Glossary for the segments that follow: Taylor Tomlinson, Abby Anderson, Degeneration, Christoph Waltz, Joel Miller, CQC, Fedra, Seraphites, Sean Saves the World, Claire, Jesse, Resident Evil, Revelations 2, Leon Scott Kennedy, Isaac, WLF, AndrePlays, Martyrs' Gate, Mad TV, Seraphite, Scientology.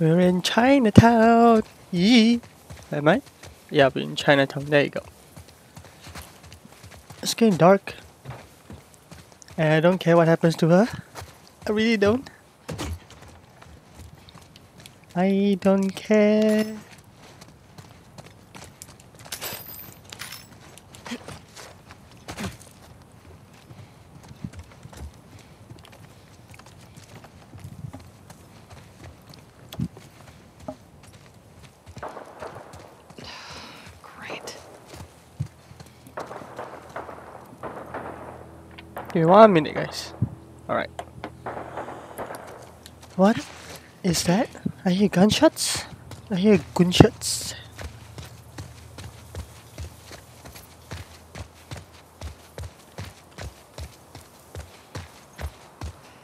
We're in Chinatown. Yee. Am I? Yeah, we're in Chinatown. There you go. It's getting dark. And I don't care what happens to her. I really don't. I don't care. Give me 1 minute, guys. Alright. What is that? I hear gunshots. I hear gunshots.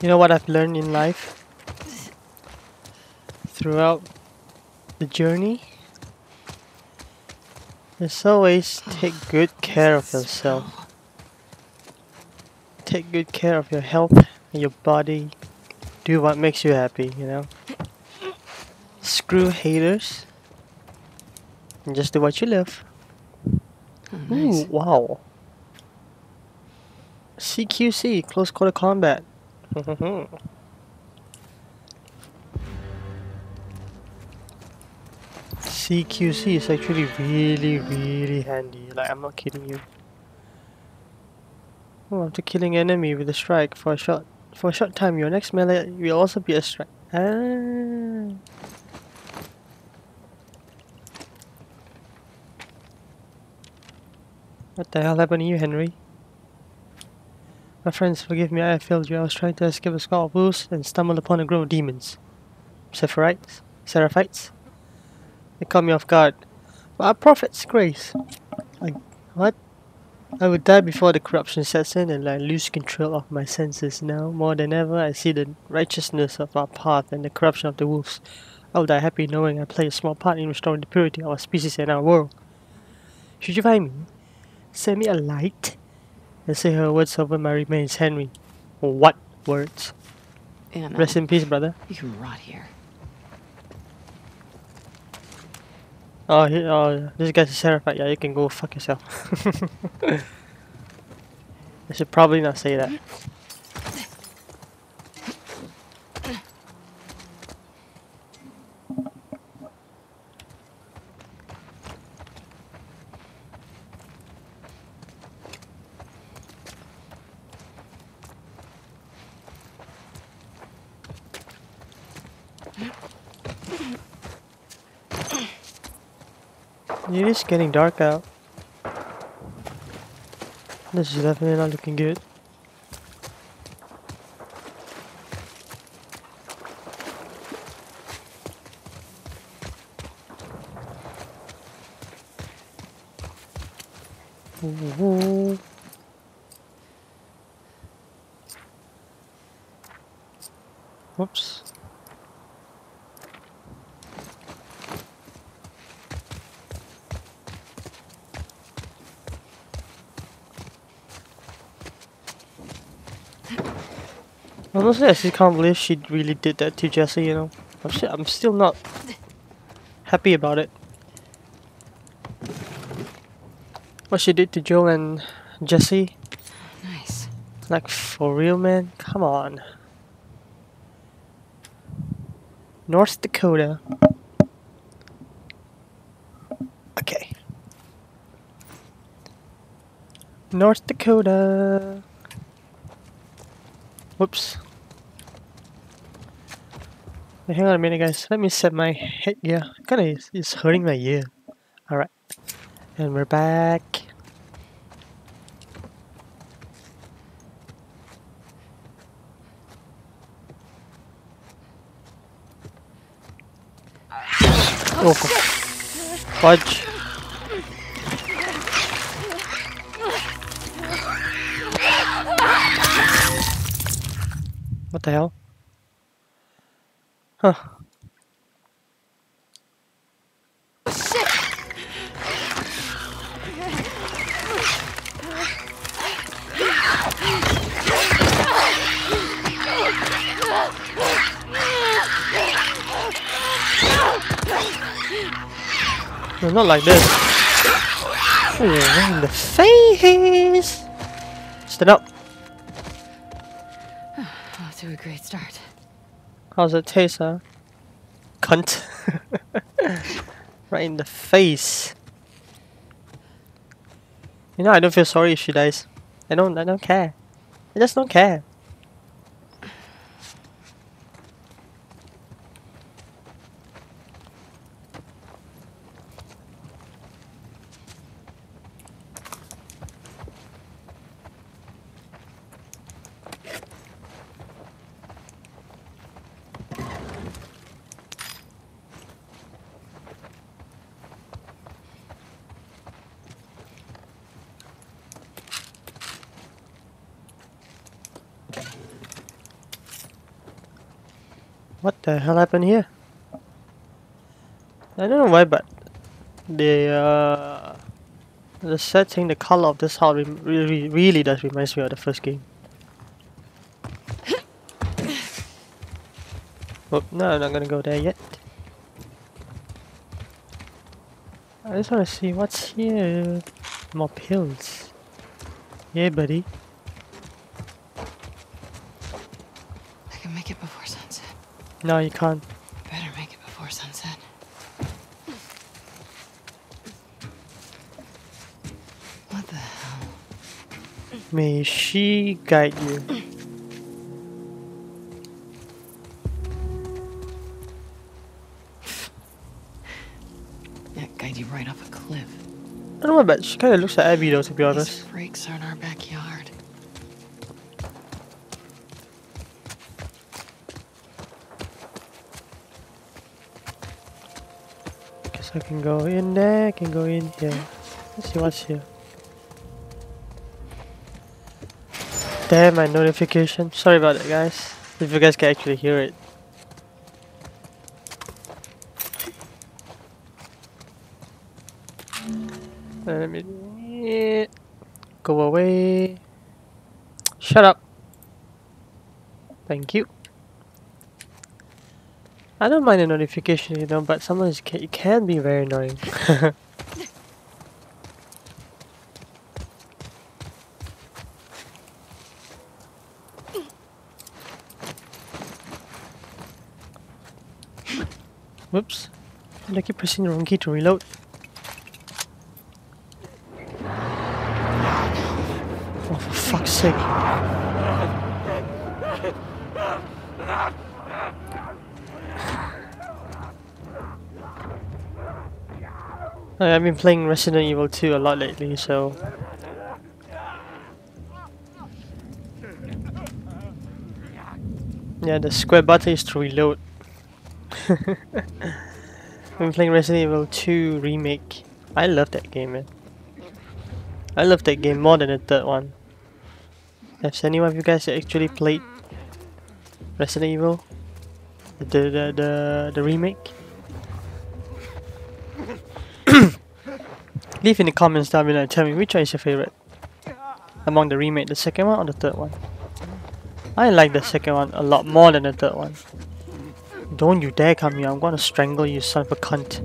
You know what I've learned in life? Throughout the journey? Just always take good care of yourself. Take good care of your health and your body. Do what makes you happy, you know. Screw haters. And just do what you love. Oh, nice. Ooh, wow. CQC, close quarter combat. CQC is actually really handy. Like, I'm not kidding you. Oh, after killing an enemy with a strike for a short time, your next melee will also be a strike. Ah. What the hell happened to you, Henry? My friends, forgive me, I have failed you. I was trying to escape a squad of wolves and stumbled upon a group of demons. Seraphites? They caught me off guard. But our prophet's grace. What? I would die before the corruption sets in, and I lose control of my senses. Now, more than ever, I see the righteousness of our path and the corruption of the wolves. I will die happy knowing I play a small part in restoring the purity of our species and our world. Should you find me, send me a light and say her words over my remains, Henry. What words? Anna, rest in peace, brother. You can rot here. Oh, this guy's a Seraphite. Yeah, you can go fuck yourself. I should probably not say that. It is getting dark out. This is definitely not looking good. Ooh. Whoops. Honestly, I just can't believe she really did that to Jesse, you know. I'm still not happy about it. What she did to Joel and Jesse. Nice. Like, for real, man? Come on. North Dakota. Okay. North Dakota. Whoops. Hang on a minute, guys. Let me set my headgear. Kinda is hurting my ear. Alright. And we're back. Oh, fudge. What the hell? Huh. Shit. No, not like this. Oh, in the face! Stand up. Off to a great start. How's it taste, huh? Cunt. Right in the face. You know, I don't feel sorry if she dies. I don't care. I just don't care. What the hell happened here? I don't know why, but the setting, the color of this house really does reminds me of the first game. Oh, no, I'm not gonna go there yet. I just wanna see what's here. More pills. Yeah, buddy. I can make it before sunset. No, you can't. Better make it before sunset. What the hell? May she guide you. Yeah, guide you right off a cliff. I don't know, but she kind of looks like Abby, though, to be honest. These freaks are in our backyard. I can go in there, I can go in here. Let's see what's here. Damn, my notification. Sorry about that, guys. If you guys can actually hear it. Let me... Go away. Shut up. Thank you. I don't mind the notification, you know, but sometimes it can be very annoying. Whoops. I keep pressing the wrong key to reload. Oh, for fuck's sake. I've been playing Resident Evil 2 a lot lately, so... Yeah, the square button is to reload. I've been playing Resident Evil 2 Remake. I love that game, man. I love that game more than the third one. Has anyone of you guys actually played Resident Evil? The remake? Leave in the comments down below and tell me which one is your favourite. Among the remake, the second one or the third one? I like the second one a lot more than the third one. Don't you dare come here, I'm gonna strangle you, son of a cunt.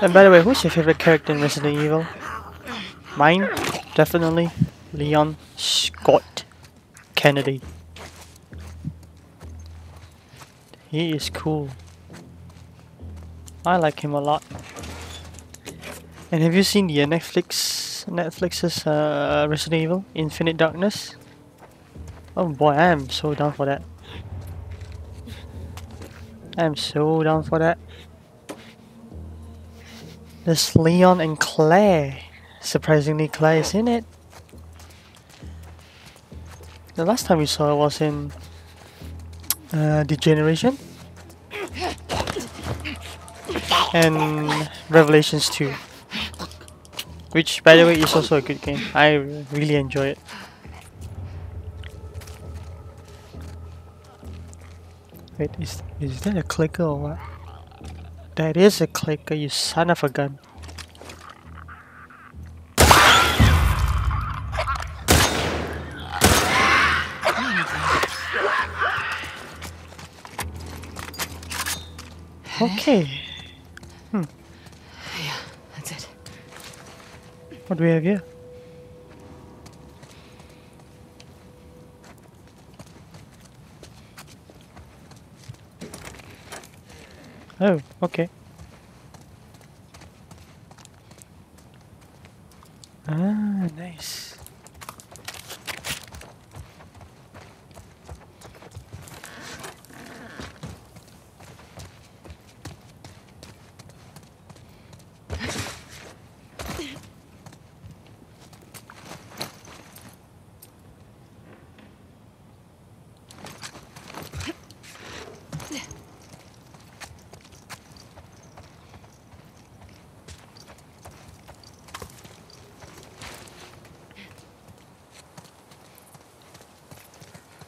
And by the way, who's your favorite character in Resident Evil? Mine? Definitely Leon Scott Kennedy. He is cool. I like him a lot. And have you seen the Netflix's Resident Evil Infinite Darkness? Oh boy, I am so down for that. I am so down for that. There's Leon and Claire. Surprisingly, Claire is in it. The last time we saw her was in Degeneration and Revelations 2. Which, by the way, is also a good game. I really enjoy it. Wait, is that a clicker or what? That is a clicker, you son of a gun. Okay. Yeah, that's it. What do we have here? Oh, okay. Ah, nice.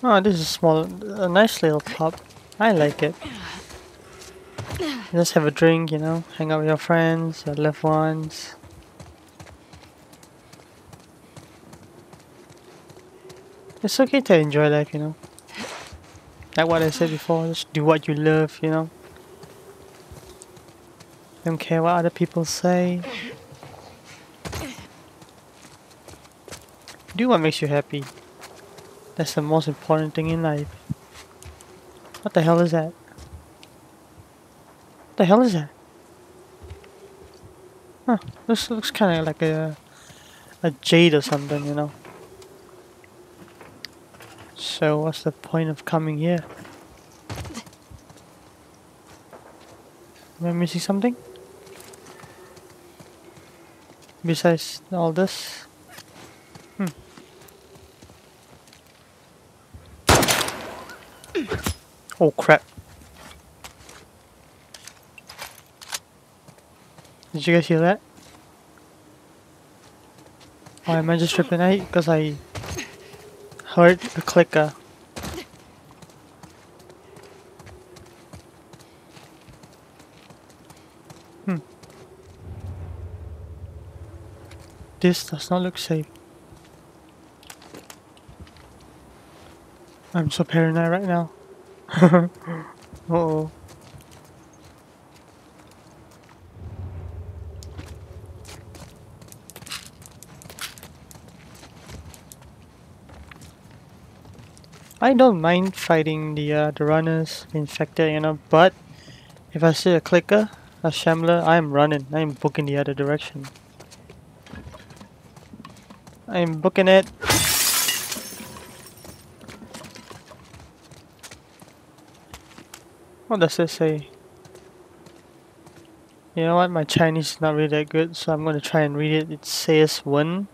Oh, this is small, a nice little pub. I like it. Just have a drink, you know, hang out with your friends, your loved ones. It's okay to enjoy life, you know. Like what I said before, just do what you love, you know. Don't care what other people say. Do what makes you happy. That's the most important thing in life. What the hell is that? What the hell is that? Huh, this looks kinda like a jade or something, you know. So what's the point of coming here? Am I missing something? Besides all this? Oh crap. Did you guys hear that? Or am I just tripping out because I heard the clicker? This does not look safe. I'm so paranoid right now. Uh-oh. I don't mind fighting the runners, the infected, you know, but if I see a clicker, a shambler, I'm running. I'm booking the other direction. I'm booking it. What does it say? You know what, my Chinese is not really that good, so I'm gonna try and read it. It says one,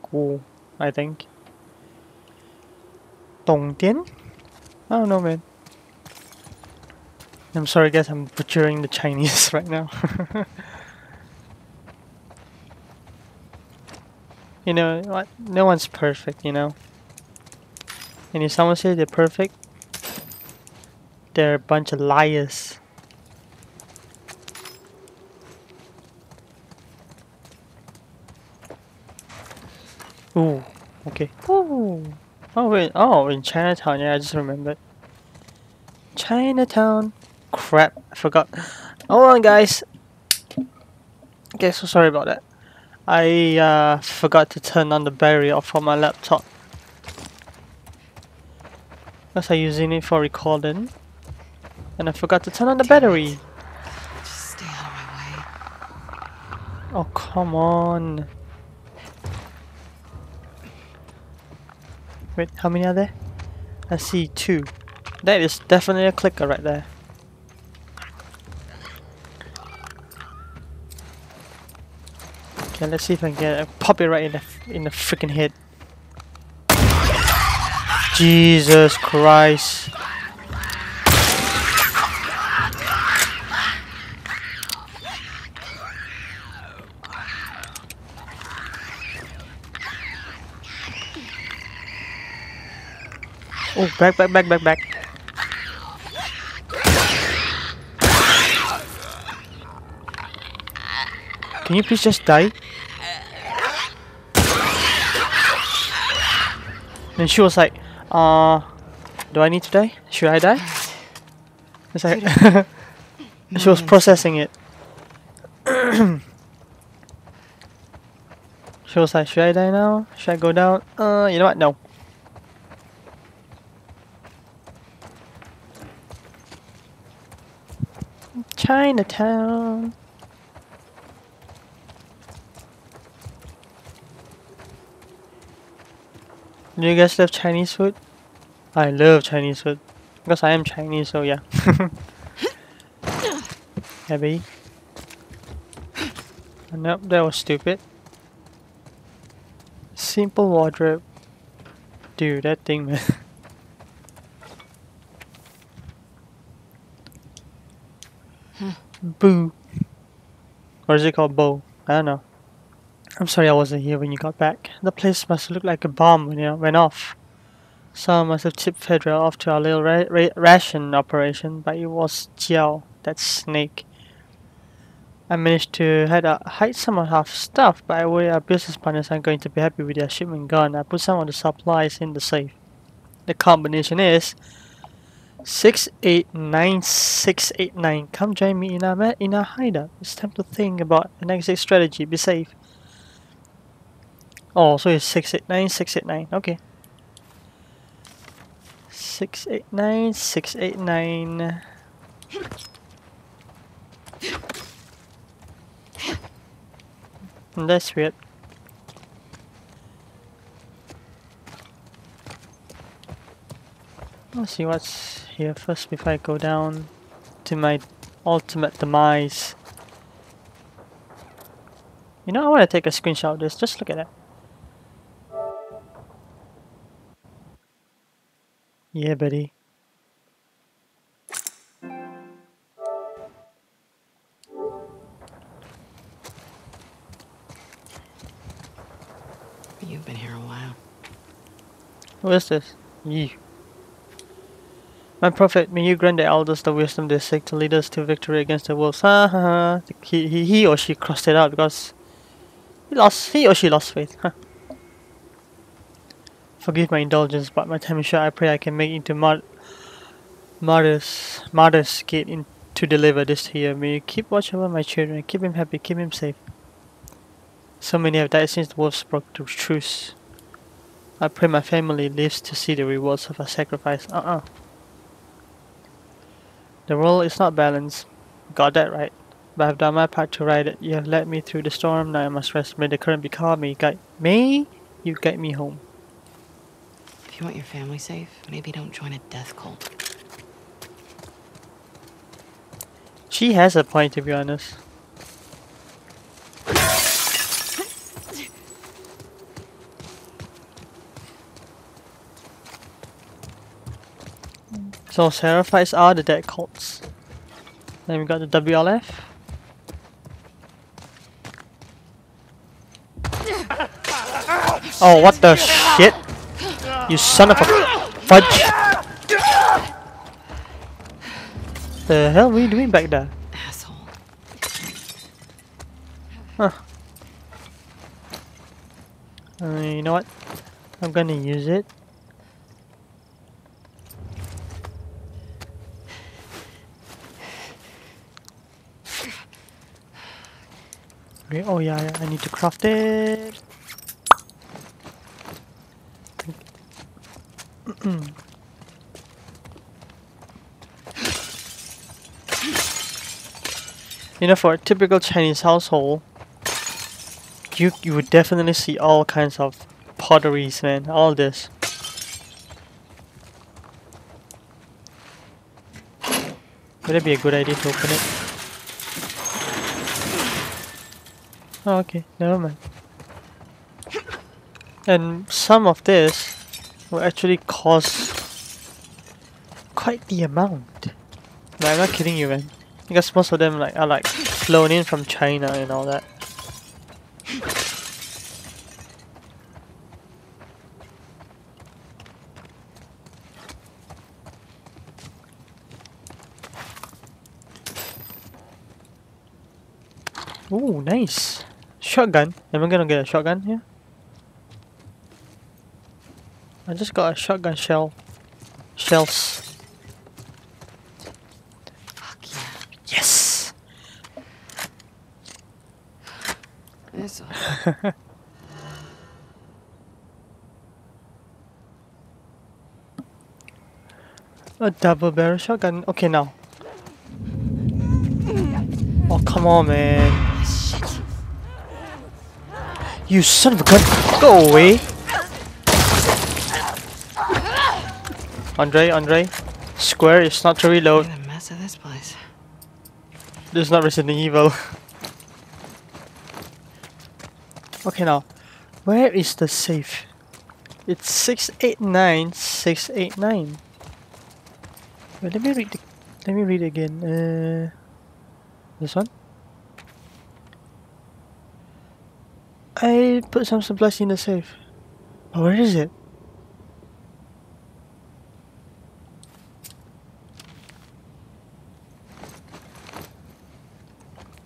cool, I think. Dongdian? I don't know, man. I'm sorry guys, I'm butchering the Chinese right now. You know what, no one's perfect, you know. And if someone says they're perfect, they're a bunch of liars. Ooh, okay. Ooh. Oh wait, oh, in Chinatown, yeah, I just remembered. Chinatown. Crap, I forgot. Hold on guys. Okay, so sorry about that. I forgot to turn on the battery off on my laptop. Because I'm using it for recording. And I forgot to turn on the battery. Just stay out of my way. Oh, come on. Wait, how many are there? I see 2. That is definitely a clicker right there. Okay, let's see if I can get it. Pop it right in the freaking head. Jesus Christ. Oh, back. Can you please just die? And she was like, do I need to die? Should I die? It's like she was processing it. She was like, should I die now? Should I go down? You know what? No. Chinatown. Do you guys love Chinese food? I love Chinese food. Because I am Chinese, so yeah. Abby. Nope, that was stupid. Simple wardrobe. Dude, that thing, man. Boo. Or is it called bow? I don't know. I'm sorry I wasn't here when you got back. The place must look like a bomb when it went off. Someone must have tipped Fedra off to our little ration operation, but it was Jiao, that snake. I managed to hide some of our stuff, but I worry our business partners aren't going to be happy with their shipment gone. I put some of the supplies in the safe. The combination is 689689. Come join me in our hideout. It's time to think about an exit strategy. Be safe. Oh, so it's 689689. Okay. 689689. That's weird. Let's see what's here first before I go down to my ultimate demise. You know, I want to take a screenshot of this. Just look at that. Yeah, buddy. You've been here a while. Who is this? Ye. My prophet, may you grant the elders the wisdom they seek to lead us to victory against the wolves. Ha ha ha. He or she crossed it out because he or she lost faith. Huh. Forgive my indulgence, but my time is short. I pray I can make it to Martyrs' Gate to deliver this to you. May you keep watch over my children. Keep him happy. Keep him safe. So many have died since the wolves broke the truce. I pray my family lives to see the rewards of our sacrifice. The world is not balanced. Got that right. But I have done my part to right it. You have led me through the storm. Now I must rest. May the current be calm. May you guide me home. You want your family safe? Maybe don't join a death cult. She has a point, to be honest. So Seraphites are the dead cults. Then we got the WLF. Oh, what the shit? You son of a fudge! The hell were you doing back there? Asshole. Huh. You know what? I'm gonna use it. Okay, oh yeah, I need to craft it. You know, for a typical Chinese household, you would definitely see all kinds of potteries, man. All this. Would it be a good idea to open it? Oh, okay. Never mind. And some of this will actually cost quite the amount. Like, I'm not kidding you, man. Because most of them are flown in from China and all that. Oh, nice. Shotgun. Am I gonna get a shotgun here? I just got a shotgun shell. Shells. Fuck yeah. Yes! This one. A double barrel shotgun. Okay, now. Oh, come on, man. Shit. You son of a gun. Go away. Andre. Square is not to reload. Look at the mess of this place. This is not Resident Evil. Okay, now. Where is the safe? It's 689. 689. Wait, let me read again. This one. I put some supplies in the safe. Oh, where is it?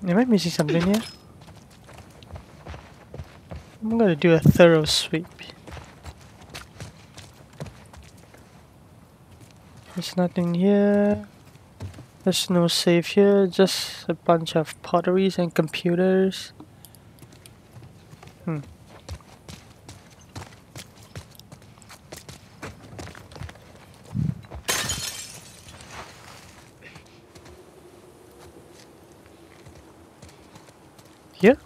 Am I missing something here? I'm gonna do a thorough sweep. There's nothing here. There's no safe here, just a bunch of potteries and computers. Here?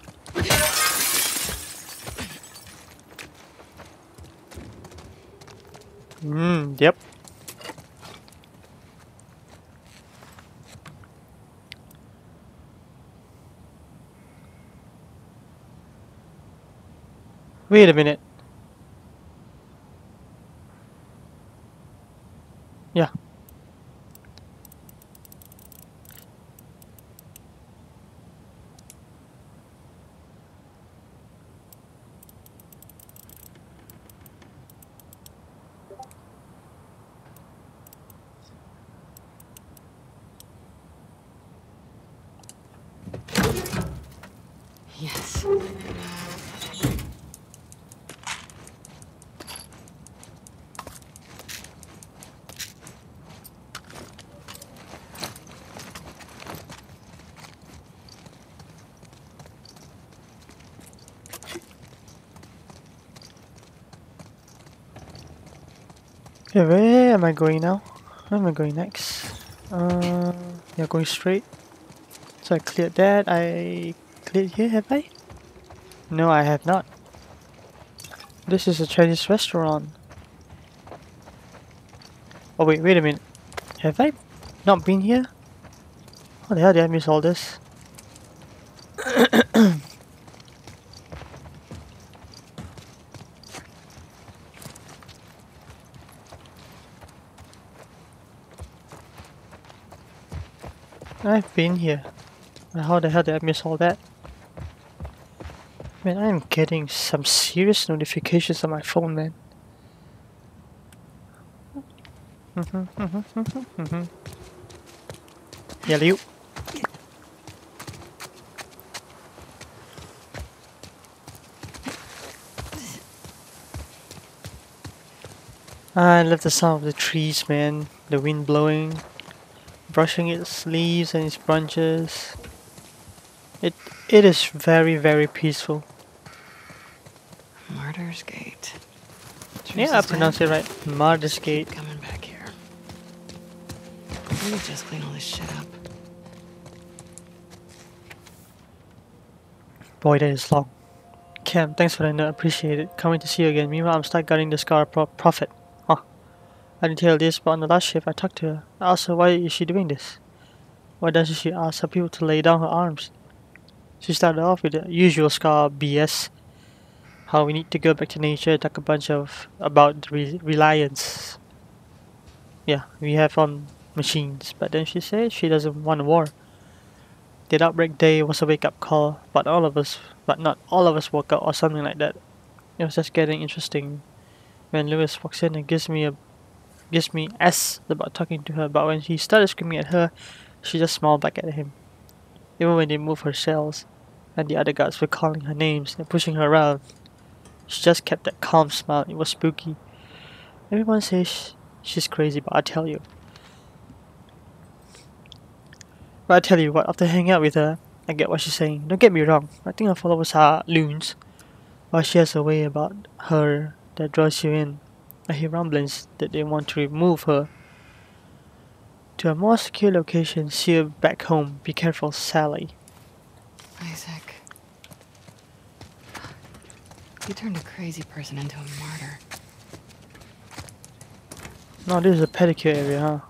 Yep. Wait a minute. Yeah. Yes. Where am I going now? Where am I going next? Yeah, going straight. So I cleared that. I cleared here, have I? No, I have not. This is a Chinese restaurant. Oh wait a minute. Have I not been here? How the hell did I miss all this? I've been here. How the hell did I miss all that? Man, I am getting some serious notifications on my phone, man. Yeah, you. I love the sound of the trees, man. The wind blowing. Brushing its leaves and its branches. It is very, very peaceful. Martyrs' Gate. Yeah, I pronounced it right. Martyrs' Gate. Coming back here. Let me just clean all this shit up. Boy, that is long. Cam, thanks for the note. Appreciate it. Can't wait to see you again. Meanwhile, I'm stuck guarding the Scar Prophet. I didn't tell this, but on the last shift I talked to her. I asked her why is she doing this. Why doesn't she ask her people to lay down her arms? She started off with the usual Scar BS. How we need to go back to nature, talk a bunch of about reliance. Yeah, we have on machines, but then she said she doesn't want war. That outbreak day was a wake-up call, but not all of us woke up or something like that. It was just getting interesting. When Lewis walks in and gives me s about talking to her, but when he started screaming at her, she just smiled back at him. Even when they moved her cells, and the other guards were calling her names and pushing her around. She just kept that calm smile. It was spooky. Everyone says she's crazy, but I tell you. But I tell you what, after hanging out with her, I get what she's saying. Don't get me wrong, I think her followers are loons, but she has a way about her that draws you in. I hear rumblings that they want to remove her to a more secure location. See her back home. Be careful, Sally. Isaac, you turned a crazy person into a martyr. No, this is a pedicure area, huh?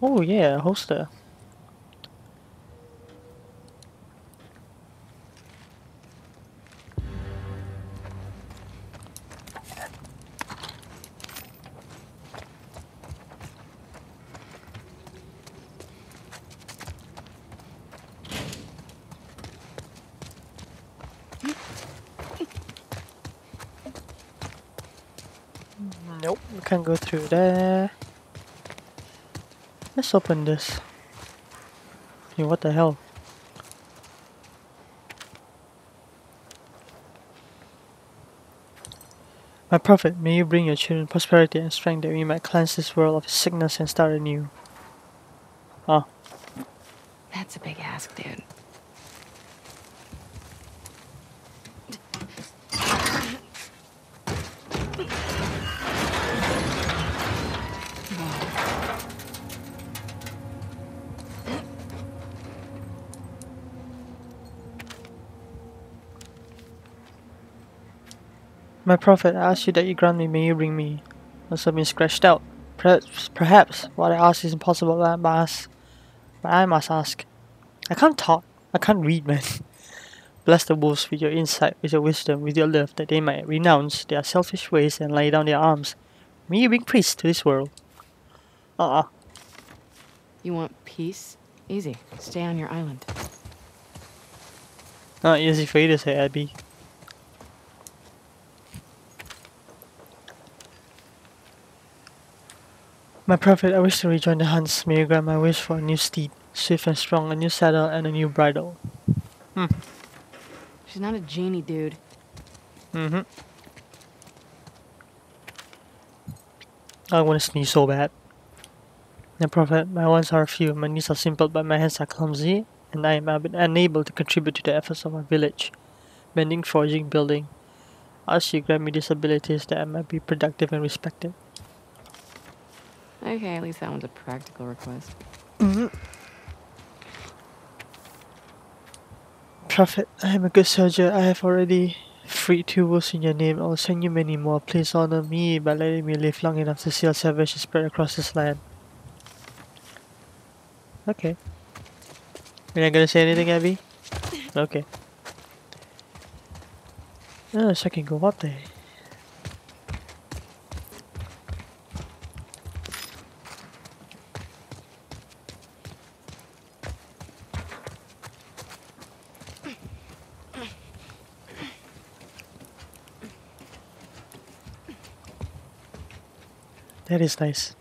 Oh yeah, holster. Nope, we can't go through there. Let's open this. Hey, what the hell? My prophet, may you bring your children prosperity and strength, that we might cleanse this world of sickness and start anew. Ah. Huh. That's a big ask, dude. My prophet, I ask you that you grant me, may you bring me. Must have been scratched out. Perhaps what I ask is impossible, but I must ask. I can't talk. I can't read, man. Bless the wolves with your insight, with your wisdom, with your love, that they might renounce their selfish ways and lay down their arms. May you bring peace to this world. You want peace? Easy. Stay on your island. Not easy for you to say, Abby. My prophet, I wish to rejoin the hunts. May you grant my wish for a new steed, swift and strong, a new saddle, and a new bridle. Hmm. She's not a genie, dude. Mm-hmm. I want to sneeze so bad. My prophet, my wants are few, my needs are simple, but my hands are clumsy, and I am unable to contribute to the efforts of my village. Mending, forging, building. Ask you grant me these abilities, that I might be productive and respected. Okay, at least that one's a practical request. Mm-hmm. Prophet, I am a good soldier. I have already freed 2 wolves in your name. I will send you many more. Please honor me by letting me live long enough to see our salvation spread across this land. Okay. You're not gonna say anything, Abby? Okay. Oh, so I can go up there. That is nice.